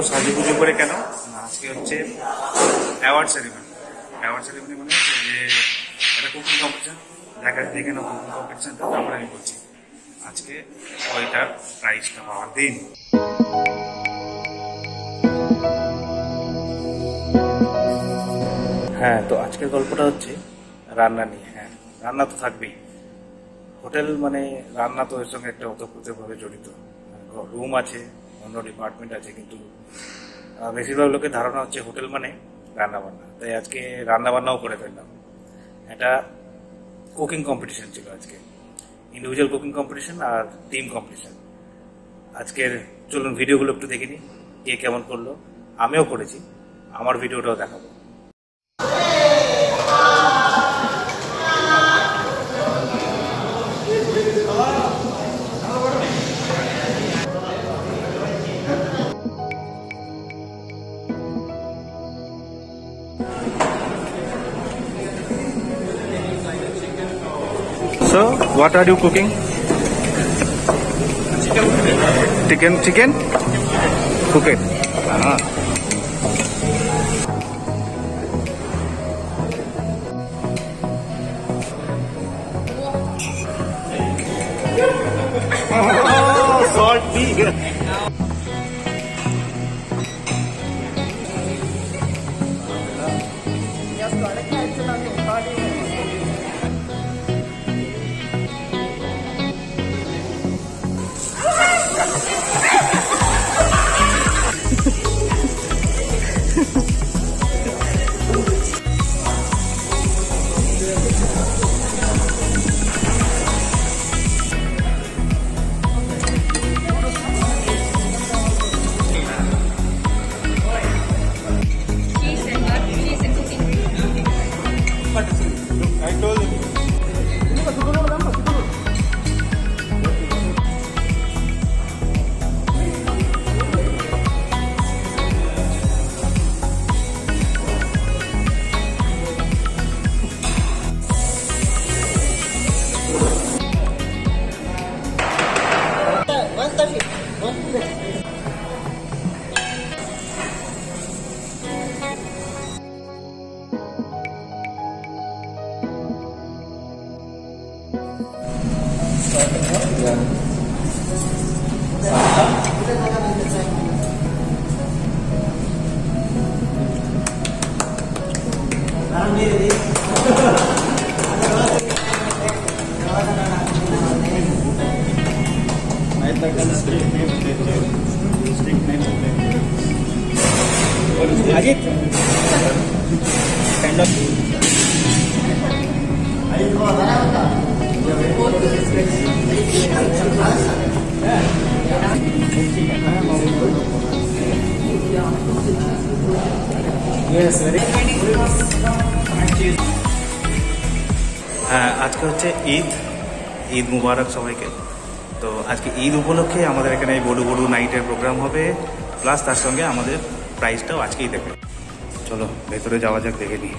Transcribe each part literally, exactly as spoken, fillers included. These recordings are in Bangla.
तो साजुगुजो करे केन आजके होच्छे अवार्ड सेरेमनी अवार्ड सेरेमनी माने जे এটা কুকিং কম্পিটিশন ঢাকা থেকে কেন কুকিং কম্পিটিশনটা আমরা আমি বলছি আজকে ওইটার প্রাইজটা পাওয়ার দিন। हाँ तो आजकल गल्पटा होच्छे रान्ना निये। हाँ रान्ना तो थाकबेई হোটেল মানে রান্না তো এর সঙ্গে একটা ওতপ্রোতভাবে জড়িত। রুম আছে অন্য ডিপার্টমেন্ট আছে কিন্তু বেশিরভাগ লোকের ধারণা হচ্ছে হোটেল মানে রান্নাবান্না, তাই আজকে রান্নাবান্নাও করে ফেললাম। এটা কুকিং কম্পিটিশন ছিল আজকে, ইন্ডিভিজুয়াল কুকিং কম্পিটিশন আর টিম কম্পিটিশন। আজকের চলুন ভিডিওগুলো একটু দেখে নিই কে কেমন করলো, আমিও করেছি, আমার ভিডিওটাও দেখাবো। So, what are you cooking? Chicken. Chicken, chicken? Cook it. Ah. Oh, salty. आज के होच्छे ईद ईद मुबारक सबाई के। तो आज के ईद उपलक्षे आमादेर एखाने बड़ो बड़ो नाइटेर प्रोग्राम होबे प्लस तार संगे आमादेर प्राइजटाओ आजकेई देबे। चलो भेतरे जावा जाक देखे निई।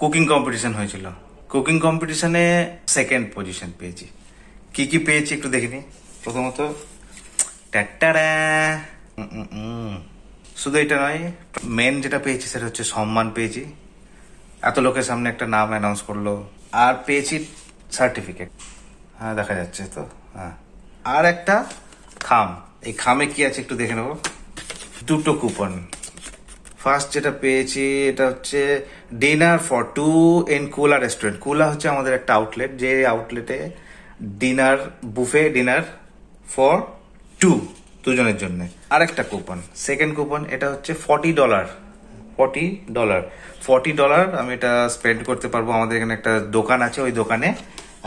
কুকিং কম্পিটিশন হয়েছিল। কুকিং কম্পিটিশনে সেকেন্ড পজিশন পেয়েছি। কি কি পেয়েছি একটু দেখে নি। প্রথমত ট্যাটারা শুধু এটা নয়, মেন যেটা পেয়েছি সেটা হচ্ছে সম্মান পেয়েছি। এত লোকের সামনে একটা নাম অ্যানাউন্স করলো। আর পেয়েছি সার্টিফিকেট, হ্যাঁ দেখা যাচ্ছে তো, হ্যাঁ। আর একটা খাম, এই খামে কি আছে একটু দেখে নেবো। দুটো কুপন। ফার্স্ট যেটা পেয়েছি এটা হচ্ছে dinner for two in Kula restaurant. Kula হচ্ছে আমাদের একটা আউটলেট, যে আউটলেটে dinner buffet, dinner for two, দুজনের জন্য। আর একটা কুপন, সেকেন্ড কুপন, এটা হচ্ছে forty dollar. Forty dollar forty dollar আমি এটা স্পেন্ড করতে পারবো। আমাদের এখানে একটা দোকান আছে, ওই দোকানে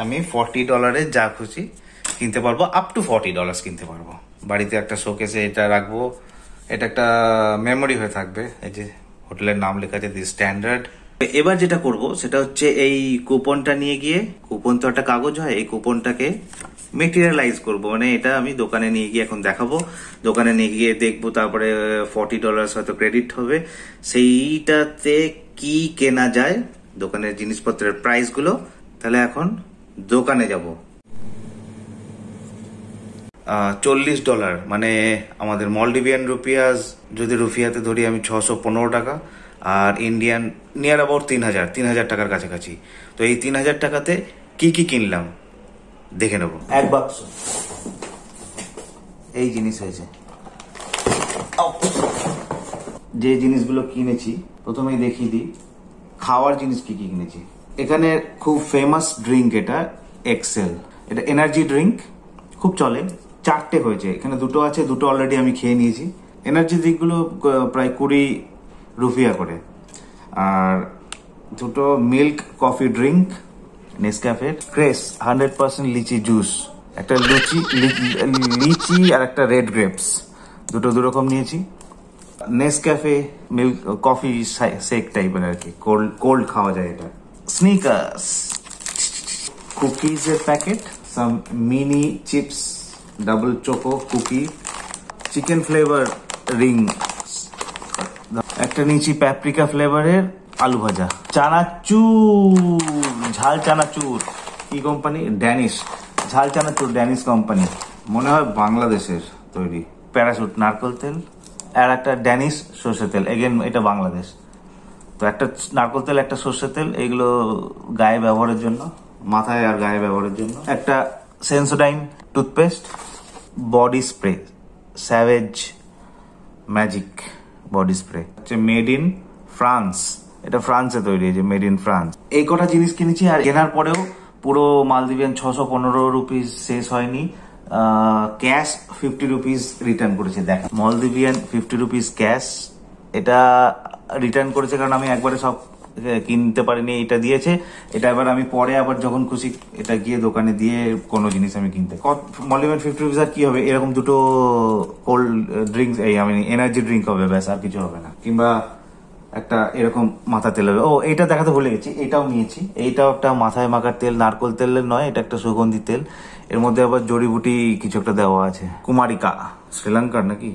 আমি ফর্টি ডলারে যা খুশি কিনতে পারবো, আপ টু ফর্টি ডলার কিনতে পারবো। বাড়িতে একটা শোকেসে এটা রাখবো, এটা একটা মেমোরি হয়ে থাকবে। এই যে হোটেলের নাম লেখা আছে দি স্ট্যান্ডার্ড। এবার যেটা করব সেটা হচ্ছে এই কুপনটা নিয়ে গিয়ে, কুপন তো একটা কাগজ হয়, এই কুপনটাকে মেটেরিয়ালাইজ করব। মানে এটা আমি দোকানে নিয়ে গিয়ে এখন দেখাবো, দোকানে নিয়ে গিয়ে দেখবো। তারপরে ফর্টি ডলার হয়তো ক্রেডিট হবে, সেইটাতে কি কেনা যায় দোকানের জিনিসপত্রের প্রাইসগুলো। তাহলে এখন দোকানে যাব। চল্লিশ ডলার মানে আমাদের মলডিভিয়ান রুপিয়াস, যদি রুফিয়াতে ধরি আমি ছশো পনেরো টাকা, আর ইন্ডিয়ান নিয়ার অ্যাবাউট তিন হাজার তিন হাজার টাকার কাছাকাছি। তো এই তিন হাজার টাকাতে কি কি কিনলাম দেখে নেব। এক বাক্স এই জিনিস হয়েছে। যে জিনিসগুলো কিনেছি প্রথমেই দেখিয়ে দিই। খাওয়ার জিনিস কি কি কিনেছি। এখানে খুব ফেমাস ড্রিঙ্ক এটা এক্সেল, এটা এনার্জি ড্রিঙ্ক, খুব চলে। চারটে হয়েছে, এখানে দুটো আছে, দুটো অলরেডি আমি খেয়ে নিয়েছি। এনার্জি ড্রিঙ্কগুলো প্রায় কুড়ি রুফিয়া করে। আর দুটো মিল্ক কফি ড্রিঙ্ক নেসক্যাফের, ক্রেস হান্ড্রেড পার্সেন্ট লিচি জুস, একটা লুচি লিচি আর একটা রেড গ্রেপস, দুটো দুরকম নিয়েছি। নেসক্যাফে মিল্ক কফি শেক টাইপের আর কি, কোল্ড কোল্ড খাওয়া যায় এটা। স্নিকার্স, কুকিজের packet, some mini chips, double choco cookie, chicken flavour ring, একটা নিচি প্যাপ্রিকা ফ্লেভারের আলু ভাজা, চানাচুর, ঝাল চানাচুর। কি কোম্পানি? ড্যানিশ ঝাল চানাচুর, ড্যানিশ কোম্পানি, মনে হয় বাংলাদেশের তৈরি। প্যারাসুট নারকেল তেল, আর একটা ড্যানিশ সর্ষে তেল, এগেন এটা বাংলাদেশ। তো একটা নারকেল তেল, একটা সর্ষে তেল, এগুলো গায়ে ব্যবহারের জন্য, মাথায় আর গায়ে ব্যবহারের জন্য। একটা Sensodyne toothpaste, body spray, savage magic body spray, হচ্ছে মেড ইন ফ্রান্স, এটা ফ্রান্সে তৈরি, যে মেড ইন ফ্রান্স। এই কটা জিনিস কিনেছি। আর কেনার পরেও পুরো মালদ্বীপিয়ান ছশো পনেরো রুপিস শেষ হয়নি। ক্যাশ ফিফটি রুপিস রিটার্ন করেছে। দেখ, মালদ্বীপিয়ান ফিফটি রুপিস ক্যাশ, এটা রিটার্ন করেছে কারণ আমি একবারে সব কিনতে পারিনি, এটা দিয়েছে। এটা এবার আমি পরে আবার যখন খুশি এটা গিয়ে দোকানে দিয়ে কোনো জিনিস আমি কিনতে। মলিমেন্ট ফিফটি রুপিস আর কি হবে, এরকম দুটো কোল্ড ড্রিঙ্কস, এই আমি এনার্জি ড্রিঙ্ক হবে ব্যাস, আর কিছু হবে না। কিংবা একটা এরকম মাথা তেল হবে। ও এটা দেখাতে ভুলে গেছি, এটাও নিয়েছি। এইটাও একটা মাথায় মাখার তেল, নারকোল তেলের নয়, এটা একটা সুগন্ধি তেল, এর মধ্যে আবার জড়িবুটি কিছু একটা দেওয়া আছে। কুমারিকা, শ্রীলঙ্কার নাকি,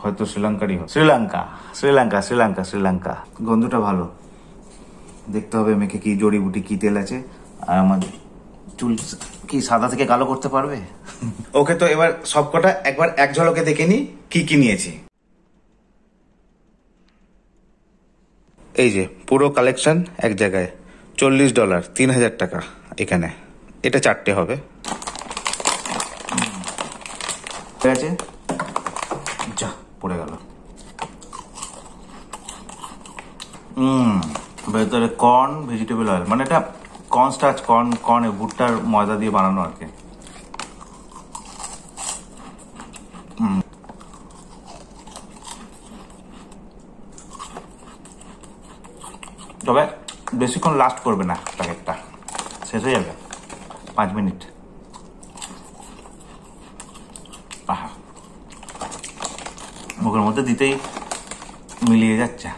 হয়তো শ্রীলঙ্কারই হবে। শ্রীলঙ্কা শ্রীলঙ্কা শ্রীলঙ্কা শ্রীলঙ্কা গন্ধটা ভালো। দেখতে হবে মেখে কি জড়িবুটি কি তেল আছে। আর আমার চুল কি সাদা থেকে কালো করতে পারবে? ওকে, তো এবার সবকটা একবার এক ঝলকে দেখে নি কি কি নিয়েছি। এই যে পুরো কালেকশন এক জায়গায়। চল্লিশ ডলার তিন হাজার টাকা এখানে, এটা চারটে হবে। ঠিক আছে, যা পড়ে গেল। হুম, ভেতরে কর্ন ভেজিটেবল অয়েল, মানে এটা কর্ন স্টার্চ, কর্ন কর্ন ভুট্টার ময়দা দিয়ে বানানো আর কি। তবে বেশিক্ষণ লাস্ট করবে না প্যাকেটটা, শেষ হয়ে যাবে পাঁচ মিনিট। মুখের মধ্যে দিতেই মিলিয়ে যাচ্ছে।